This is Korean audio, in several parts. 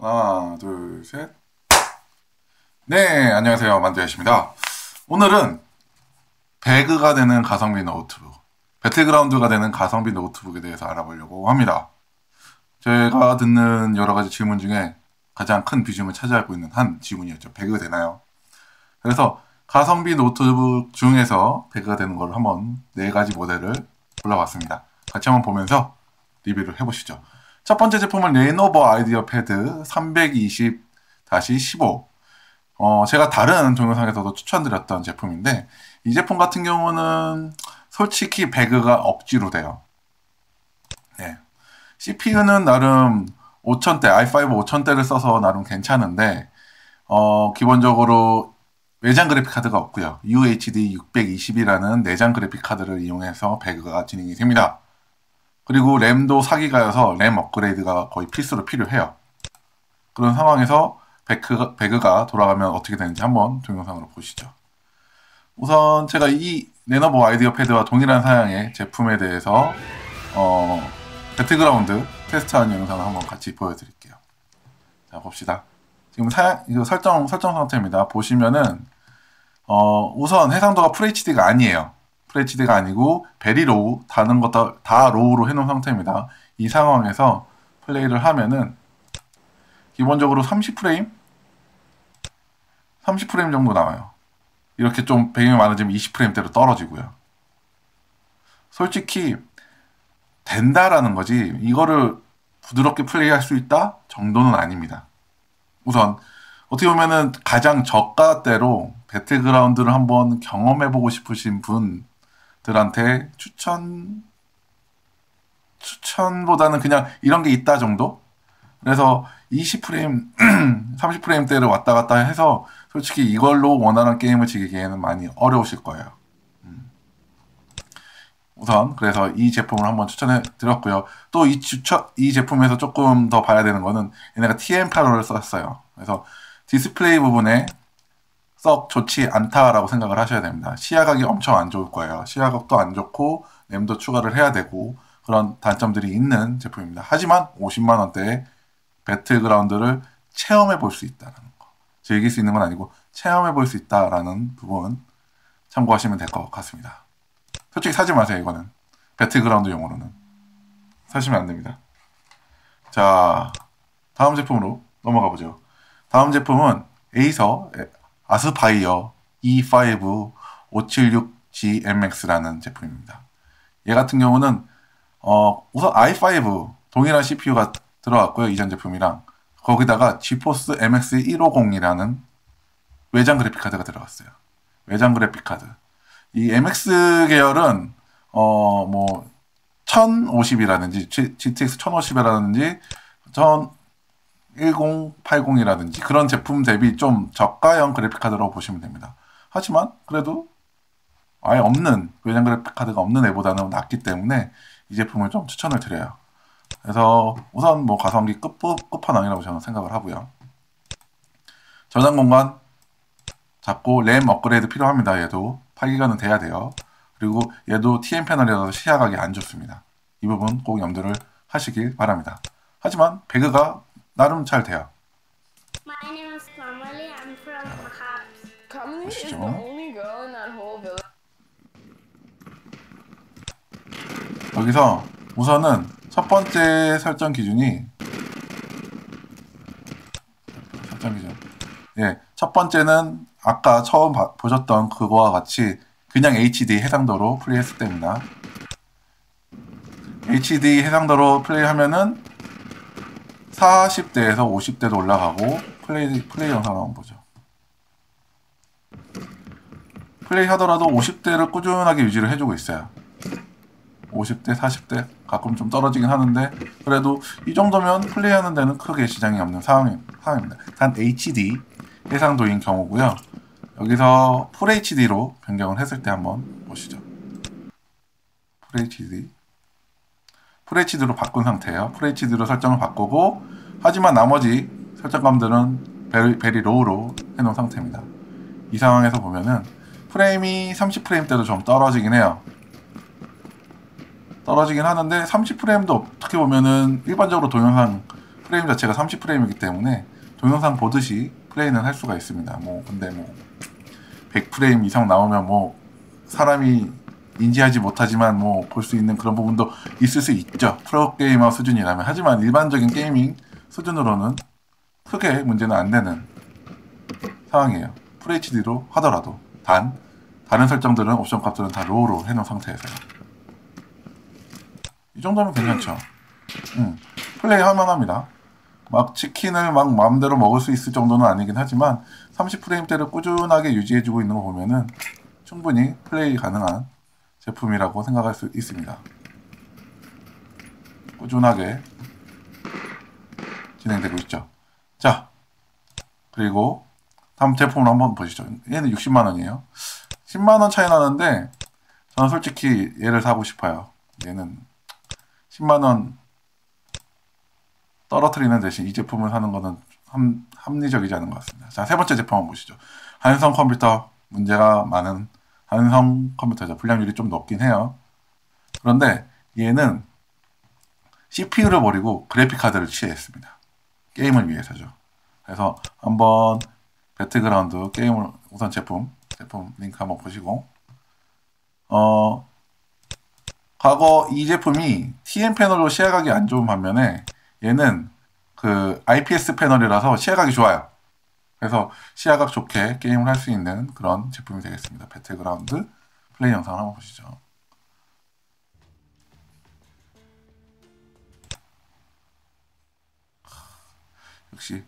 하나, 둘, 셋. 네, 안녕하세요. 만두야씨입니다. 오늘은 배그가 되는 가성비 노트북, 배틀그라운드가 되는 가성비 노트북에 대해서 알아보려고 합니다. 제가 듣는 여러가지 질문 중에 가장 큰 비중을 차지하고 있는 한 질문이었죠. 배그가 되나요? 그래서 가성비 노트북 중에서 배그가 되는 걸 한번 4가지 모델을 골라봤습니다. 같이 한번 보면서 리뷰를 해보시죠. 첫 번째 제품은 레노버 아이디어 패드 320-15. 제가 다른 동영상에서도 추천드렸던 제품인데, 이 제품 같은 경우는 솔직히 배그가 억지로 돼요. 네. CPU는 나름 5000대, i5 5000대를 써서 나름 괜찮은데, 기본적으로 외장 그래픽 카드가 없고요. UHD 620이라는 내장 그래픽 카드를 이용해서 배그가 진행이 됩니다. 그리고 램도 4기가여서 램 업그레이드가 거의 필수로 필요해요. 그런 상황에서 배그가 돌아가면 어떻게 되는지 한번 동영상으로 보시죠. 우선 제가 이 레노버 아이디어 패드와 동일한 사양의 제품에 대해서 배틀그라운드 테스트하는 영상을 한번 같이 보여드릴게요. 자, 봅시다. 지금 이거 설정 상태입니다. 보시면은 우선 해상도가 FHD가 아니에요. FHD가 아니고 베리 로우, 다른 것도 다 로우로 해놓은 상태입니다. 이 상황에서 플레이를 하면은 기본적으로 30프레임 정도 나와요. 이렇게 좀 배경이 많아지면 20프레임대로 떨어지고요. 솔직히 된다라는 거지, 이거를 부드럽게 플레이할 수 있다 정도는 아닙니다. 우선 어떻게 보면은 가장 저가대로 배틀그라운드를 한번 경험해보고 싶으신 분들한테 추천보다는 그냥 이런 게 있다 정도? 그래서 20프레임, 30프레임대를 왔다 갔다 해서 솔직히 이걸로 원활한 게임을 즐기기에는 많이 어려우실 거예요. 우선 그래서 이 제품을 한번 추천해 드렸고요. 또 이 제품에서 조금 더 봐야 되는 거는 얘네가 TN85를 썼어요. 그래서 디스플레이 부분에 썩 좋지 않다라고 생각을 하셔야 됩니다. 시야각이 엄청 안 좋을 거예요. 시야각도 안 좋고 램도 추가를 해야 되고 그런 단점들이 있는 제품입니다. 하지만 50만원대에 배틀그라운드를 체험해 볼 수 있다는 거, 즐길 수 있는 건 아니고 체험해 볼 수 있다라는 부분 참고하시면 될 것 같습니다. 솔직히 사지 마세요. 이거는 배틀그라운드 용으로는 사시면 안됩니다. 자, 다음 제품으로 넘어가 보죠. 다음 제품은 에이서 아스파이어 E5 576G MX라는 제품입니다. 얘 같은 경우는 우선 i5 동일한 CPU가 들어갔고요, 이전 제품이랑. 거기다가 지포스 MX150이라는 외장 그래픽카드가 들어갔어요. 외장 그래픽카드, 이 MX 계열은 1050이라든지 GTX 1050이라든지 1080이라든지 그런 제품 대비 좀 저가형 그래픽카드라고 보시면 됩니다. 하지만 그래도 아예 없는, 외장 그래픽카드가 없는 애보다는 낫기 때문에 이 제품을 좀 추천을 드려요. 그래서 우선 뭐 가성비 끝판왕이라고 저는 생각을 하고요. 저장 공간 잡고 램 업그레이드 필요합니다. 얘도 8기가는 돼야 돼요. 그리고 얘도 TN 패널이라서 시야각이 안 좋습니다. 이 부분 꼭 염두를 하시길 바랍니다. 하지만 배그가 나름 잘 돼요. 자, 보시죠. 여기서 우선은 첫 번째 설정 기준. 예, 첫 번째는 아까 처음 보셨던 그거와 같이 그냥 HD 해상도로 플레이했을 때입니다. HD 해상도로 플레이하면은 40대에서 50대도 올라가고, 플레이 영상 한번 보죠. 플레이 하더라도 50대를 꾸준하게 유지를 해주고 있어요. 50대, 40대 가끔 좀 떨어지긴 하는데, 그래도 이 정도면 플레이하는 데는 크게 지장이 없는 상황입니다. 단 HD 해상도인 경우고요. 여기서 FHD로 변경을 했을 때 한번 보시죠. FHD로 바꾼 상태예요. FHD로 설정을 바꾸고, 하지만 나머지 설정감들은 베리 로우로 해놓은 상태입니다. 이 상황에서 보면은 프레임이 30프레임대로 좀 떨어지긴 해요. 떨어지긴 하는데 30프레임도 어떻게 보면은 일반적으로 동영상 프레임 자체가 30프레임이기 때문에 동영상 보듯이 플레이는 할 수가 있습니다. 뭐 근데 뭐 100프레임 이상 나오면 뭐 사람이 인지하지 못하지만 뭐 볼 수 있는 그런 부분도 있을 수 있죠. 프로게이머 수준이라면. 하지만 일반적인 게이밍 수준으로는 크게 문제는 안 되는 상황이에요. FHD로 하더라도. 다른 설정들은 옵션 값들은 다 로우로 해놓은 상태에서요. 이 정도면 괜찮죠. 플레이 할만합니다. 막 치킨을 막 마음대로 먹을 수 있을 정도는 아니긴 하지만 30프레임대를 꾸준하게 유지해주고 있는 거 보면은 충분히 플레이 가능한 제품이라고 생각할 수 있습니다. 꾸준하게 진행되고 있죠. 자, 그리고 다음 제품으로 한번 보시죠. 얘는 60만원이에요 10만원 차이 나는데 저는 솔직히 얘를 사고 싶어요. 얘는 10만원 떨어뜨리는 대신 이 제품을 사는 거는 합리적이지 않은 것 같습니다. 자, 세 번째 제품 한번 보시죠. 한성 컴퓨터. 문제가 많은 한성 컴퓨터죠. 불량률이 좀 높긴 해요. 그런데 얘는 CPU를 버리고 그래픽카드를 취했습니다. 게임을 위해서죠. 그래서 한번 배틀그라운드 게임을 우선 제품 링크 한번 보시고, 과거 이 제품이 TN 패널로 시야각이 안 좋은 반면에 얘는 그 IPS 패널이라서 시야각이 좋아요. 그래서 시야각 좋게 게임을 할 수 있는 그런 제품이 되겠습니다. 배틀그라운드 플레이 영상 한번 보시죠. 역시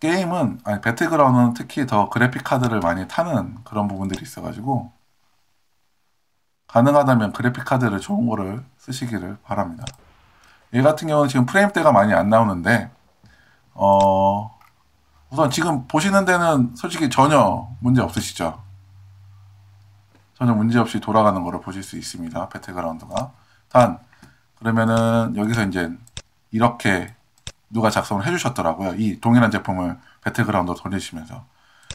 게임은, 아니 배틀그라운드는 특히 더 그래픽카드를 많이 타는 그런 부분들이 있어가지고 가능하다면 그래픽카드를 좋은 거를 쓰시기를 바랍니다. 얘 같은 경우는 지금 프레임대가 많이 안 나오는데 우선 지금 보시는 데는 솔직히 전혀 문제 없으시죠? 전혀 문제 없이 돌아가는 거를 보실 수 있습니다. 배틀그라운드가. 단, 그러면은 여기서 이제 이렇게 누가 작성을 해주셨더라고요. 이 동일한 제품을 배틀그라운드로 돌리시면서.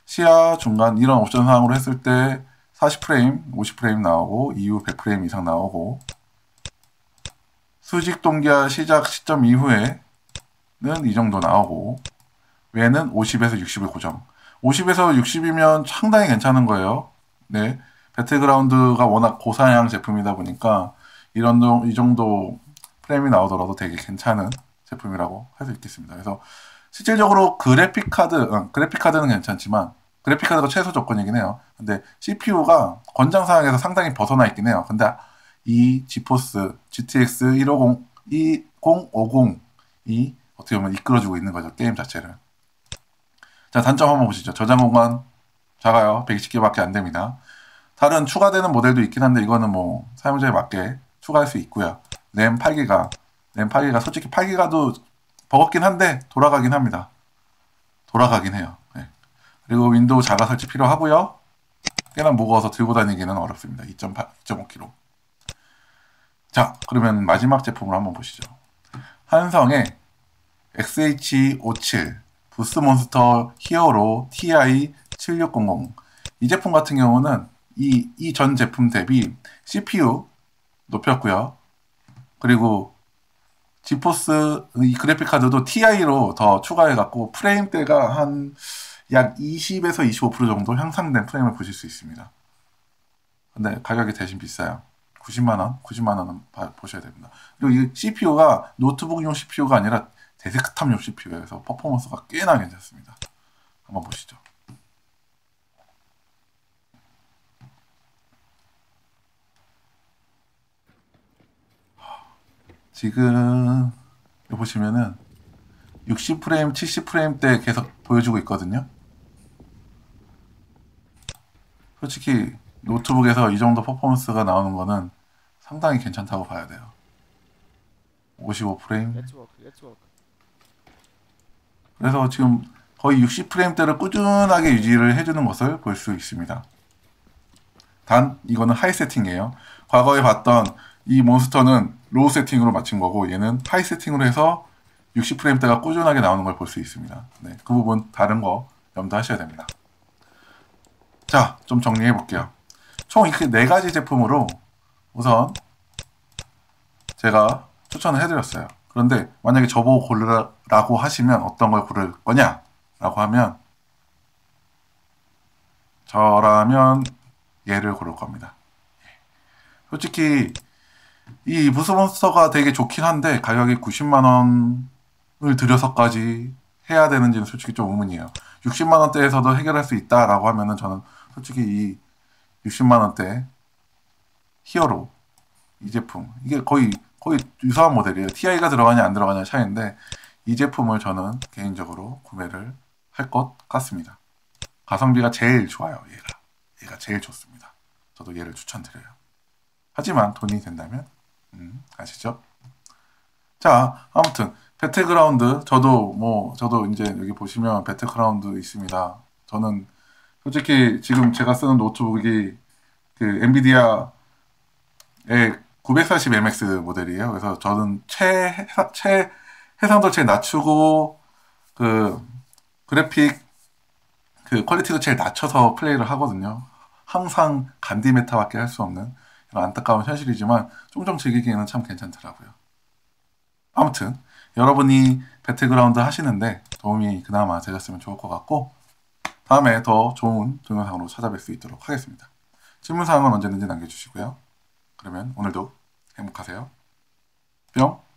시야, 중간, 이런 옵션 사항으로 했을 때 40프레임, 50프레임 나오고, 이후 100프레임 이상 나오고, 수직 동기화 시작 시점 이후에는 이 정도 나오고, 외에는 50에서 60을 고정. 50에서 60이면 상당히 괜찮은 거예요. 네, 배틀그라운드가 워낙 고사양 제품이다 보니까 이 정도 프레임이 나오더라도 되게 괜찮은 제품이라고 할 수 있겠습니다. 그래서 실질적으로 그래픽카드는 괜찮지만, 그래픽카드가 최소 조건이긴 해요. 근데 CPU가 권장사항에서 상당히 벗어나 있긴 해요. 근데 이 지포스 GTX 1050이 어떻게 보면 이끌어주고 있는 거죠, 게임 자체를. 자, 단점 한번 보시죠. 저장 공간 작아요. 120개밖에 안 됩니다. 다른 추가되는 모델도 있긴 한데 이거는 뭐 사용자에 맞게 추가할 수 있고요. 램 8기가 솔직히 8기가도 버겁긴 한데 돌아가긴 합니다. 돌아가긴 해요. 네. 그리고 윈도우 자가 설치 필요하고요. 꽤나 무거워서 들고 다니기는 어렵습니다. 2.5kg. 자, 그러면 마지막 제품을 한번 보시죠. 한성의 XH57 부스몬스터 히어로 TI-7600. 이 제품 같은 경우는 이 전 제품 대비 CPU 높였고요. 그리고 지포스 이 그래픽카드도 TI로 더 추가해갖고 프레임대가 한 약 20에서 25% 정도 향상된 프레임을 보실 수 있습니다. 근데 가격이 대신 비싸요. 90만원은 보셔야 됩니다. 그리고 이 CPU가 노트북용 CPU가 아니라 데스크탑용 CPU에서 퍼포먼스가 꽤나 괜찮습니다. 한번 보시죠. 지금 보시면은 60프레임, 70프레임 때 계속 보여주고 있거든요. 솔직히 노트북에서 이 정도 퍼포먼스가 나오는 거는 상당히 괜찮다고 봐야 돼요. 55프레임. 그래서 지금 거의 60프레임대를 꾸준하게 유지를 해주는 것을 볼 수 있습니다. 단, 이거는 하이 세팅이에요. 과거에 봤던 이 몬스터는 로우 세팅으로 맞춘 거고, 얘는 하이 세팅으로 해서 60프레임대가 꾸준하게 나오는 걸 볼 수 있습니다. 네, 그 부분 다른 거 염두하셔야 됩니다. 자, 좀 정리해 볼게요. 총 이렇게 4가지 제품으로 우선 제가 추천을 해드렸어요. 그런데 만약에 저보고 고르라고 하시면 어떤 걸 고를 거냐 라고 하면 저라면 얘를 고를 겁니다. 솔직히 이 부스몬스터가 되게 좋긴 한데 가격이 90만원을 들여서까지 해야 되는지는 솔직히 좀 의문이에요. 60만원대에서도 해결할 수 있다라고 하면은 저는 솔직히 이 60만원대 히어로 이 제품, 이게 거의 유사한 모델이에요. TI가 들어가냐 안 들어가냐 차이인데 이 제품을 저는 개인적으로 구매를 할 것 같습니다. 가성비가 제일 좋아요. 얘가 제일 좋습니다. 저도 얘를 추천드려요. 하지만 돈이 된다면 아시죠? 자, 아무튼 배틀그라운드, 저도 이제 여기 보시면 배틀그라운드 있습니다. 저는 솔직히 지금 제가 쓰는 노트북이 그 엔비디아의 940 MX 모델이에요. 그래서 저는 최 해상도 제일 낮추고 그 그래픽 그 퀄리티도 제일 낮춰서 플레이를 하거든요. 항상 간디메타밖에 할 수 없는 이런 안타까운 현실이지만 종종 즐기기에는 참 괜찮더라고요. 아무튼 여러분이 배틀그라운드 하시는데 도움이 그나마 되셨으면 좋을 것 같고, 다음에 더 좋은 동영상으로 찾아뵐 수 있도록 하겠습니다. 질문사항은 언제든지 남겨주시고요. 그러면 오늘도 행복하세요. 뿅!